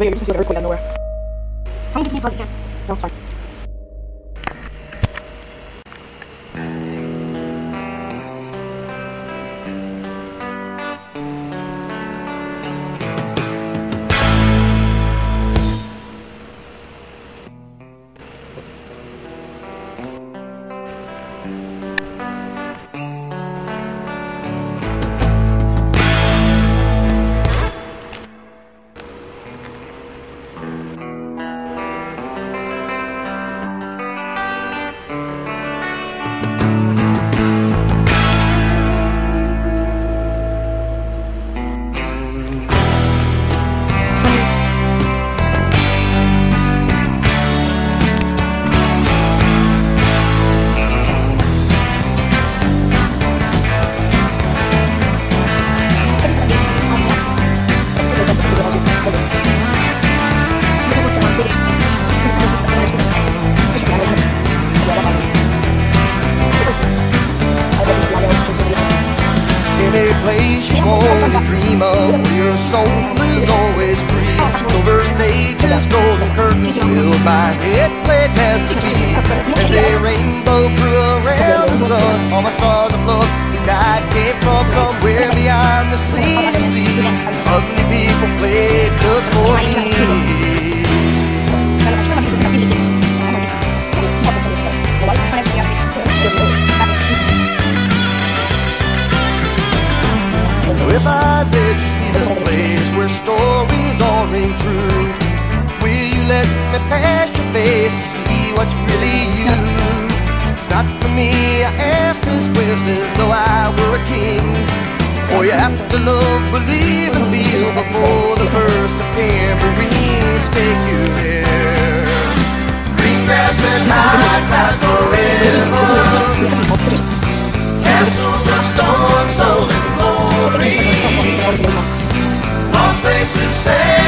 come here, you just see an earthquake out of nowhere. I just need to pause the camera. No, sorry. Place you go to dream of, your soul is always free. Silver stages, golden curtains, filled by headplate as could be. As a rainbow grew around the sun, all my stars afloat. God came from somewhere beyond the sea to sea. These lovely people played just for me. If I let you see this place where stories all ring true, will you let me past your face to see what's really you? It's not for me, I ask this question as though I were a king. For you have to look, believe, and feel before the first of tambourines take you there. Green grass and high clouds forever, castles of stone, so Las Vegas is sad.